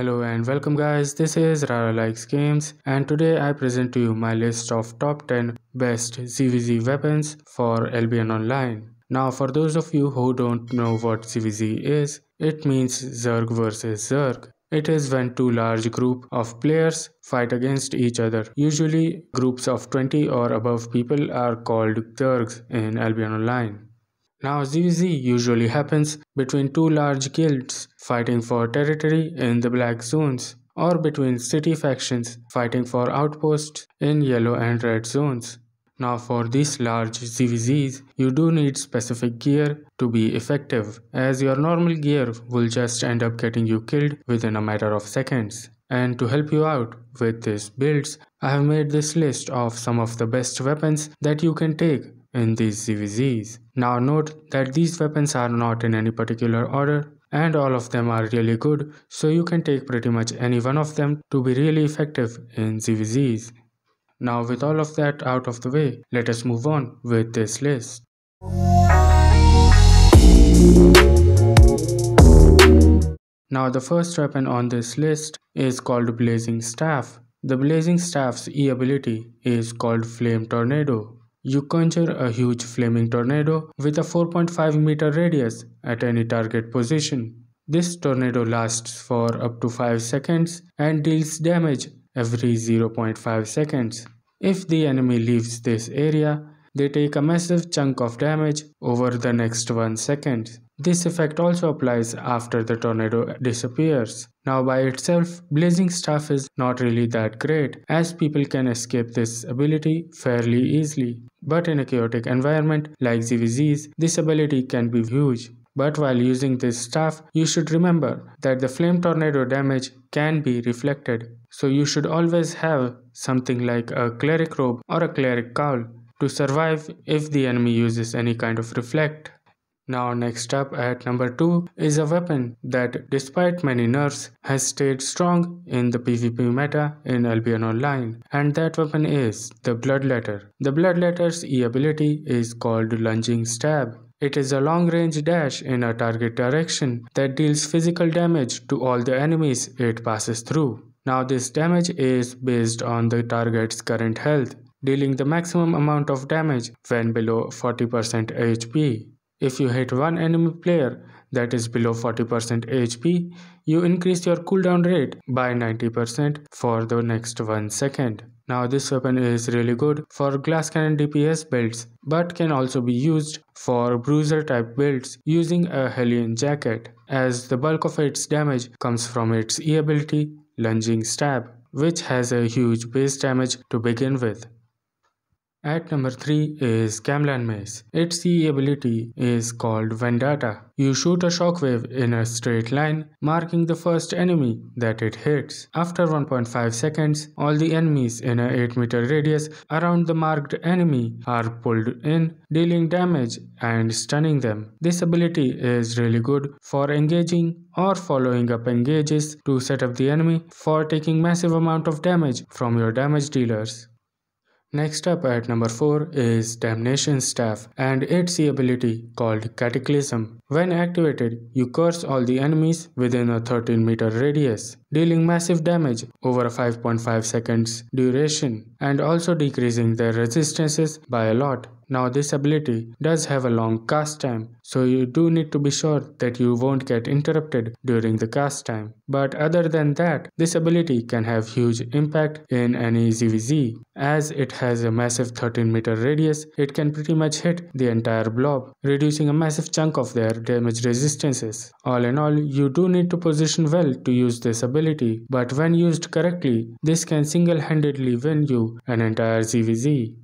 Hello and welcome guys, this is Rara Likes Games and today I present to you my list of top 10 best ZVZ weapons for Albion Online. Now for those of you who don't know what ZVZ is, it means Zerg vs Zerg. It is when two large group of players fight against each other. Usually groups of 20 or above people are called Zergs in Albion Online. Now ZVZ usually happens between two large guilds fighting for territory in the black zones or between city factions fighting for outposts in yellow and red zones. Now for these large ZVZs, you do need specific gear to be effective, as your normal gear will just end up getting you killed within a matter of seconds. And to help you out with these builds, I have made this list of some of the best weapons that you can take in these ZVZs. Now note that these weapons are not in any particular order and all of them are really good, so you can take pretty much any one of them to be really effective in ZVZs. Now with all of that out of the way, let us move on with this list. Now the first weapon on this list is called Blazing Staff. The Blazing Staff's E ability is called Flame Tornado. You conjure a huge flaming tornado with a 4.5 meter radius at any target position. This tornado lasts for up to 5 seconds and deals damage every 0.5 seconds. If the enemy leaves this area, they take a massive chunk of damage over the next 1 second. This effect also applies after the tornado disappears. Now by itself, Blazing Staff is not really that great, as people can escape this ability fairly easily. But in a chaotic environment like ZVZ's, this ability can be huge. But while using this staff, you should remember that the flame tornado damage can be reflected. So you should always have something like a cleric robe or a cleric cowl to survive if the enemy uses any kind of reflect. Now next up at number 2 is a weapon that, despite many nerfs, has stayed strong in the PvP meta in Albion Online, and that weapon is the Bloodletter. The Bloodletter's E ability is called Lunging Stab. It is a long-range dash in a target direction that deals physical damage to all the enemies it passes through. Now this damage is based on the target's current health, dealing the maximum amount of damage when below 40% HP. If you hit one enemy player that is below 40% HP, you increase your cooldown rate by 90% for the next 1 second. Now this weapon is really good for glass cannon DPS builds, but can also be used for bruiser type builds using a Hellion Jacket, as the bulk of its damage comes from its E ability Lunging Stab, which has a huge base damage to begin with. At number 3 is Camlann Mace. Its E ability is called Vendetta. You shoot a shockwave in a straight line, marking the first enemy that it hits. After 1.5 seconds, all the enemies in an 8 meter radius around the marked enemy are pulled in, dealing damage and stunning them. This ability is really good for engaging or following up engages to set up the enemy for taking massive amount of damage from your damage dealers. Next up at number 4 is Damnation Staff and its E ability called Cataclysm. When activated, you curse all the enemies within a 13 meter radius, dealing massive damage over a 5.5 seconds duration and also decreasing their resistances by a lot. Now this ability does have a long cast time, so you do need to be sure that you won't get interrupted during the cast time. But other than that, this ability can have huge impact in any ZVZ. As it has a massive 13 meter radius, it can pretty much hit the entire blob, reducing a massive chunk of their damage resistances. All in all, you do need to position well to use this ability, but when used correctly, this can single-handedly win you an entire ZVZ.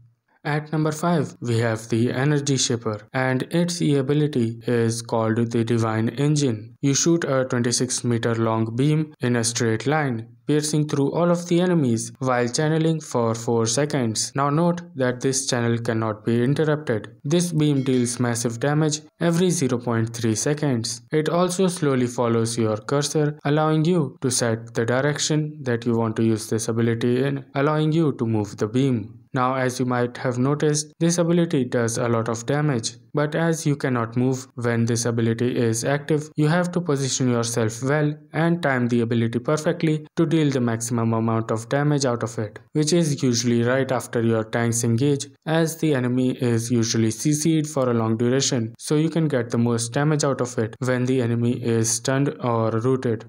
At number 5, we have the Energy Shaper, and its E ability is called the Divine Engine. You shoot a 26 meter long beam in a straight line, piercing through all of the enemies while channeling for 4 seconds. Now note that this channel cannot be interrupted. This beam deals massive damage every 0.3 seconds. It also slowly follows your cursor, allowing you to set the direction that you want to use this ability in, allowing you to move the beam. Now as you might have noticed, this ability does a lot of damage, but as you cannot move when this ability is active, you have to position yourself well and time the ability perfectly to deal the maximum amount of damage out of it, which is usually right after your tanks engage, as the enemy is usually CC'd for a long duration, so you can get the most damage out of it when the enemy is stunned or rooted.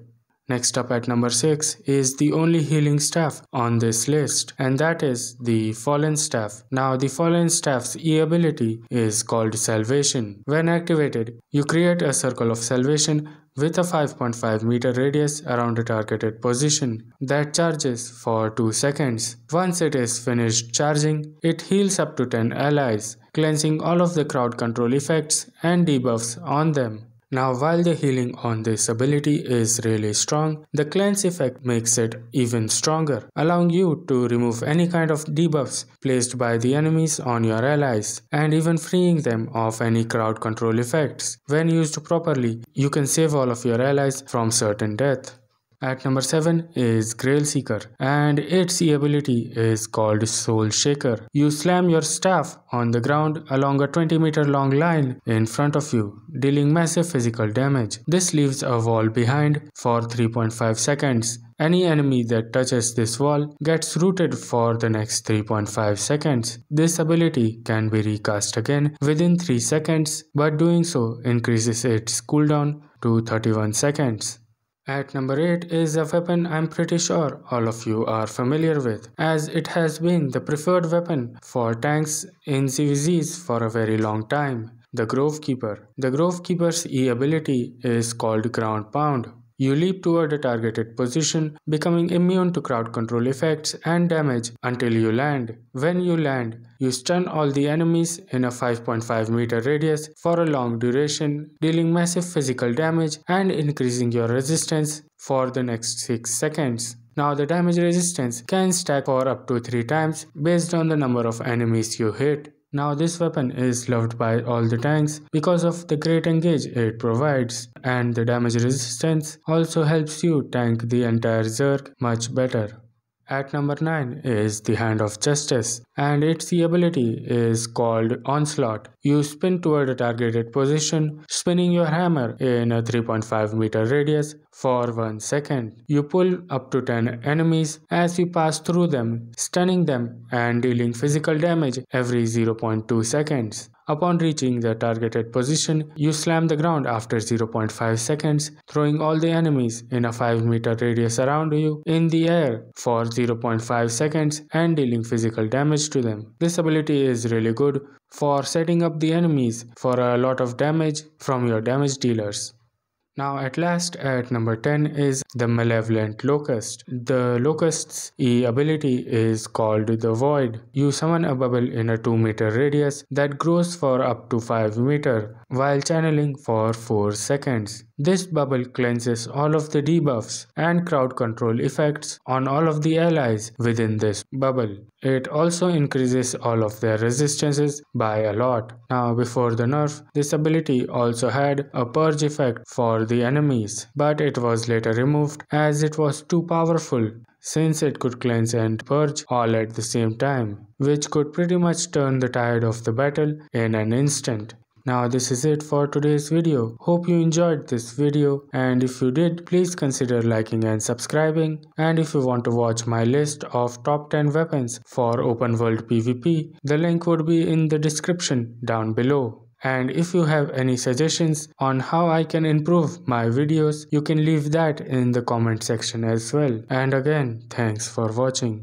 Next up at number 6 is the only healing staff on this list, and that is the Fallen Staff. Now the Fallen Staff's E ability is called Salvation. When activated, you create a circle of salvation with a 5.5 meter radius around a targeted position that charges for 2 seconds. Once it is finished charging, it heals up to 10 allies, cleansing all of the crowd control effects and debuffs on them. Now while the healing on this ability is really strong, the cleanse effect makes it even stronger, allowing you to remove any kind of debuffs placed by the enemies on your allies and even freeing them of any crowd control effects. When used properly, you can save all of your allies from certain death. At number 7 is Grail Seeker, and its ability is called Soul Shaker. You slam your staff on the ground along a 20 meter long line in front of you, dealing massive physical damage. This leaves a wall behind for 3.5 seconds. Any enemy that touches this wall gets rooted for the next 3.5 seconds. This ability can be recast again within 3 seconds, but doing so increases its cooldown to 31 seconds. At number 8 is a weapon I'm pretty sure all of you are familiar with, as it has been the preferred weapon for tanks in ZVZs for a very long time, the Grovekeeper. The Grovekeeper's E ability is called Ground Pound. You leap toward a targeted position, becoming immune to crowd control effects and damage until you land. When you land, you stun all the enemies in a 5.5 meter radius for a long duration, dealing massive physical damage and increasing your resistance for the next 6 seconds. Now the damage resistance can stack for up to 3 times based on the number of enemies you hit. Now this weapon is loved by all the tanks because of the great engage it provides, and the damage resistance also helps you tank the entire Zerg much better. At number 9 is the Hand of Justice, and its ability is called Onslaught. You spin toward a targeted position, spinning your hammer in a 3.5 meter radius for 1 second. You pull up to 10 enemies as you pass through them, stunning them and dealing physical damage every 0.2 seconds. Upon reaching the targeted position, you slam the ground after 0.5 seconds, throwing all the enemies in a 5 meter radius around you in the air for 0.5 seconds and dealing physical damage to them. This ability is really good for setting up the enemies for a lot of damage from your damage dealers. Now at last at number 10 is the Malevolent Locust. The Locust's E ability is called the Void. You summon a bubble in a 2 meter radius that grows for up to 5 meter while channeling for 4 seconds. This bubble cleanses all of the debuffs and crowd control effects on all of the allies within this bubble. It also increases all of their resistances by a lot. Now before the nerf, this ability also had a purge effect for the enemies, but it was later removed as it was too powerful, since it could cleanse and purge all at the same time, which could pretty much turn the tide of the battle in an instant. Now this is it for today's video. Hope you enjoyed this video, and if you did, please consider liking and subscribing. And if you want to watch my list of top 10 weapons for open world PvP, the link would be in the description down below. And if you have any suggestions on how I can improve my videos, you can leave that in the comment section as well. And again, thanks for watching.